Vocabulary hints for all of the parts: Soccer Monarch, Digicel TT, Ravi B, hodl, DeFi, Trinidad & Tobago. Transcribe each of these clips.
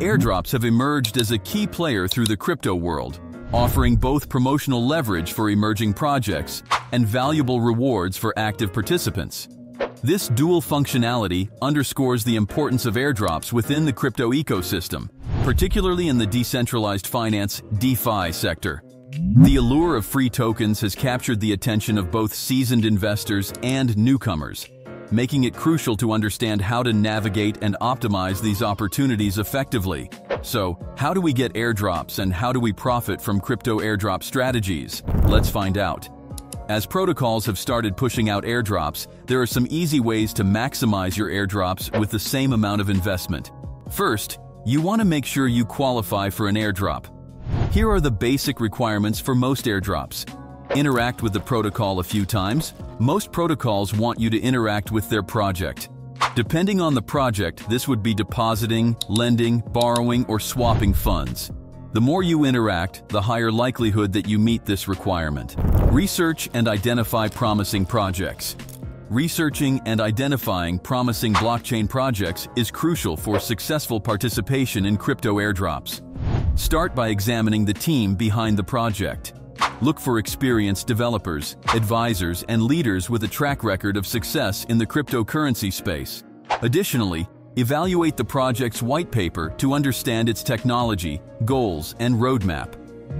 Airdrops have emerged as a key player through the crypto world, offering both promotional leverage for emerging projects and valuable rewards for active participants. This dual functionality underscores the importance of airdrops within the crypto ecosystem, particularly in the decentralized finance (DeFi) sector. The allure of free tokens has captured the attention of both seasoned investors and newcomers, making it crucial to understand how to navigate and optimize these opportunities effectively. So, how do we get airdrops and how do we profit from crypto airdrop strategies? Let's find out. As protocols have started pushing out airdrops, there are some easy ways to maximize your airdrops with the same amount of investment. First, you want to make sure you qualify for an airdrop. Here are the basic requirements for most airdrops. Interact with the protocol a few times. Most protocols want you to interact with their project. Depending on the project, this would be depositing, lending, borrowing, or swapping funds. The more you interact, the higher likelihood that you meet this requirement. Research and identify promising projects. Researching and identifying promising blockchain projects is crucial for successful participation in crypto airdrops. Start by examining the team behind the project. Look for experienced developers, advisors, and leaders with a track record of success in the cryptocurrency space. Additionally, evaluate the project's white paper to understand its technology, goals, and roadmap.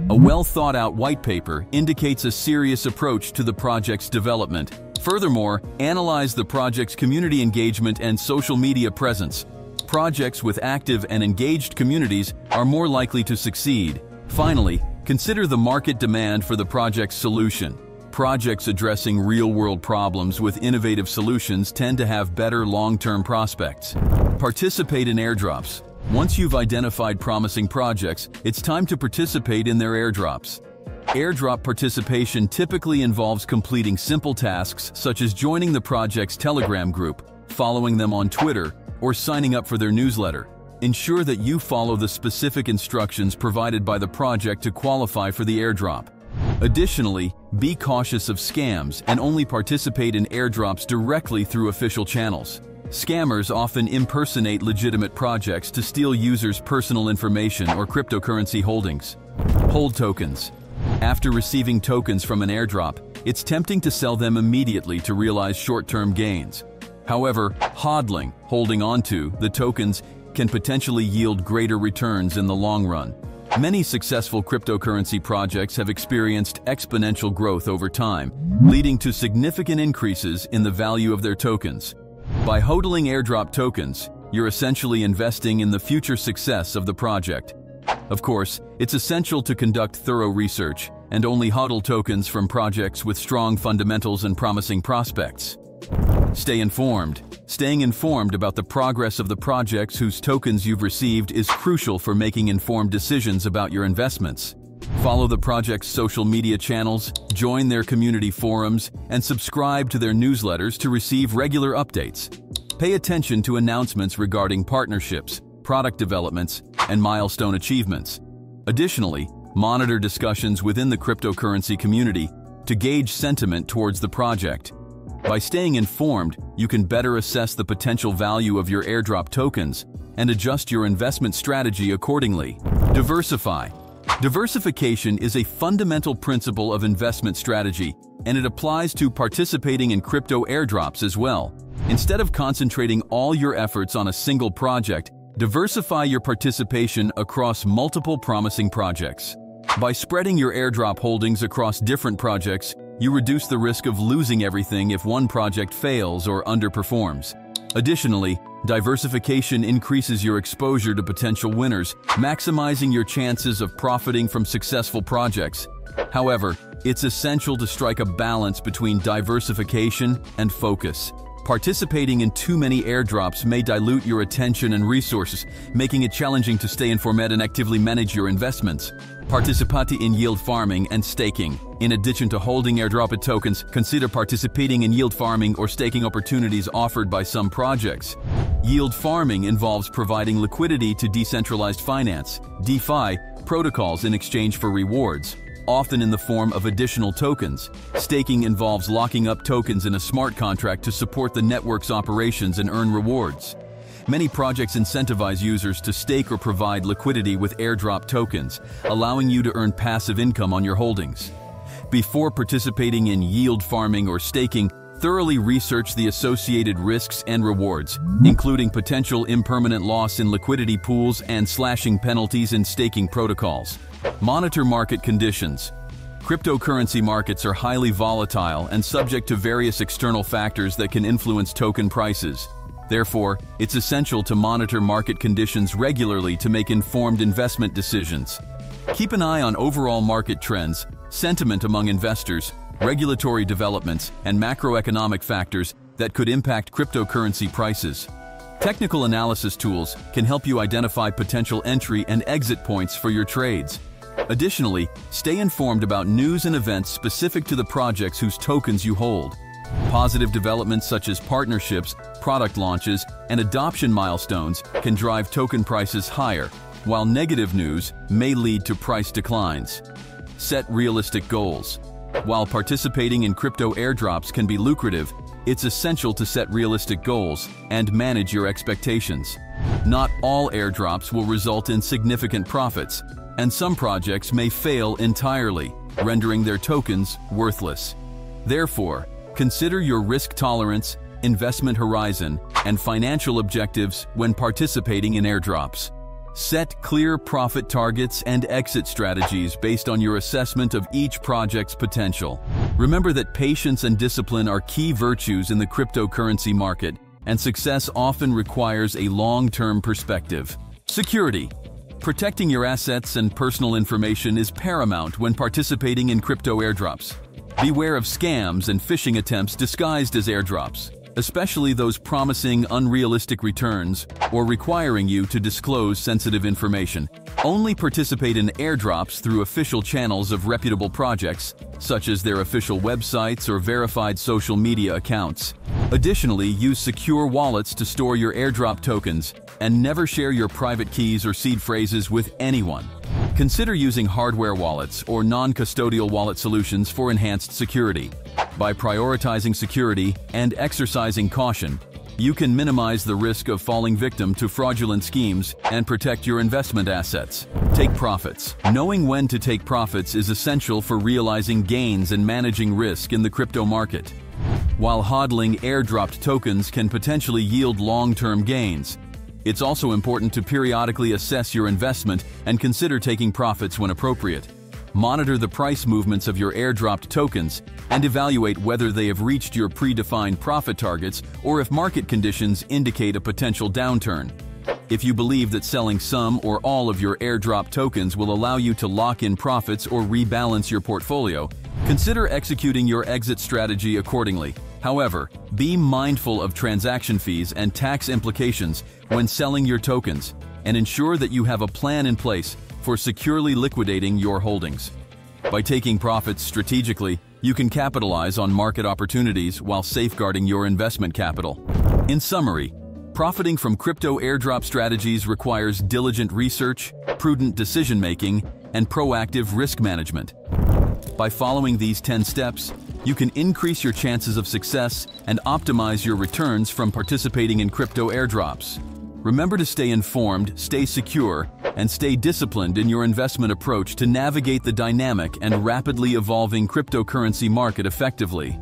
A well-thought-out white paper indicates a serious approach to the project's development. Furthermore, analyze the project's community engagement and social media presence. Projects with active and engaged communities are more likely to succeed. Finally, consider the market demand for the project's solution. Projects addressing real-world problems with innovative solutions tend to have better long-term prospects. Participate in airdrops. Once you've identified promising projects, it's time to participate in their airdrops. Airdrop participation typically involves completing simple tasks such as joining the project's Telegram group, following them on Twitter, or signing up for their newsletter. Ensure that you follow the specific instructions provided by the project to qualify for the airdrop. Additionally, be cautious of scams and only participate in airdrops directly through official channels. Scammers often impersonate legitimate projects to steal users' personal information or cryptocurrency holdings. Hold tokens. After receiving tokens from an airdrop, it's tempting to sell them immediately to realize short-term gains. However, hodling, holding onto, the tokens can potentially yield greater returns in the long run. Many successful cryptocurrency projects have experienced exponential growth over time, leading to significant increases in the value of their tokens. By hodling airdrop tokens, you're essentially investing in the future success of the project. Of course, it's essential to conduct thorough research and only hodl tokens from projects with strong fundamentals and promising prospects. Stay informed. Staying informed about the progress of the projects whose tokens you've received is crucial for making informed decisions about your investments. Follow the project's social media channels, join their community forums, and subscribe to their newsletters to receive regular updates. Pay attention to announcements regarding partnerships, product developments, and milestone achievements. Additionally, monitor discussions within the cryptocurrency community to gauge sentiment towards the project. By staying informed, you can better assess the potential value of your airdrop tokens and adjust your investment strategy accordingly. Diversify. Diversification is a fundamental principle of investment strategy, and it applies to participating in crypto airdrops as well. Instead of concentrating all your efforts on a single project, diversify your participation across multiple promising projects. By spreading your airdrop holdings across different projects, you reduce the risk of losing everything if one project fails or underperforms. Additionally, diversification increases your exposure to potential winners, maximizing your chances of profiting from successful projects. However, it's essential to strike a balance between diversification and focus. Participating in too many airdrops may dilute your attention and resources, making it challenging to stay informed and actively manage your investments. Participate in yield farming and staking. In addition to holding airdropped tokens, consider participating in yield farming or staking opportunities offered by some projects. Yield farming involves providing liquidity to decentralized finance (DeFi) protocols in exchange for rewards, often in the form of additional tokens. Staking involves locking up tokens in a smart contract to support the network's operations and earn rewards. Many projects incentivize users to stake or provide liquidity with airdrop tokens, allowing you to earn passive income on your holdings. Before participating in yield farming or staking, thoroughly research the associated risks and rewards, including potential impermanent loss in liquidity pools and slashing penalties in staking protocols. Monitor market conditions. Cryptocurrency markets are highly volatile and subject to various external factors that can influence token prices. Therefore, it's essential to monitor market conditions regularly to make informed investment decisions. Keep an eye on overall market trends, sentiment among investors, regulatory developments, and macroeconomic factors that could impact cryptocurrency prices. Technical analysis tools can help you identify potential entry and exit points for your trades. Additionally, stay informed about news and events specific to the projects whose tokens you hold. Positive developments such as partnerships, product launches, and adoption milestones can drive token prices higher, while negative news may lead to price declines. Set realistic goals. While participating in crypto airdrops can be lucrative, it's essential to set realistic goals and manage your expectations. Not all airdrops will result in significant profits, and some projects may fail entirely, rendering their tokens worthless. Therefore, consider your risk tolerance, investment horizon, and financial objectives when participating in airdrops. Set clear profit targets and exit strategies based on your assessment of each project's potential. Remember that patience and discipline are key virtues in the cryptocurrency market, and success often requires a long-term perspective. Security. Protecting your assets and personal information is paramount when participating in crypto airdrops. Beware of scams and phishing attempts disguised as airdrops, especially those promising unrealistic returns or requiring you to disclose sensitive information. Only participate in airdrops through official channels of reputable projects, such as their official websites or verified social media accounts. Additionally, use secure wallets to store your airdrop tokens and never share your private keys or seed phrases with anyone. Consider using hardware wallets or non-custodial wallet solutions for enhanced security. By prioritizing security and exercising caution, you can minimize the risk of falling victim to fraudulent schemes and protect your investment assets. Take profits. Knowing when to take profits is essential for realizing gains and managing risk in the crypto market. While hodling airdropped tokens can potentially yield long-term gains, it's also important to periodically assess your investment and consider taking profits when appropriate. Monitor the price movements of your airdropped tokens and evaluate whether they have reached your predefined profit targets or if market conditions indicate a potential downturn. If you believe that selling some or all of your airdrop tokens will allow you to lock in profits or rebalance your portfolio, consider executing your exit strategy accordingly. However, be mindful of transaction fees and tax implications when selling your tokens, and ensure that you have a plan in place for securely liquidating your holdings. By taking profits strategically, you can capitalize on market opportunities while safeguarding your investment capital. In summary, profiting from crypto airdrop strategies requires diligent research, prudent decision-making, and proactive risk management. By following these 10 steps, you can increase your chances of success and optimize your returns from participating in crypto airdrops. Remember to stay informed, stay secure, and stay disciplined in your investment approach to navigate the dynamic and rapidly evolving cryptocurrency market effectively.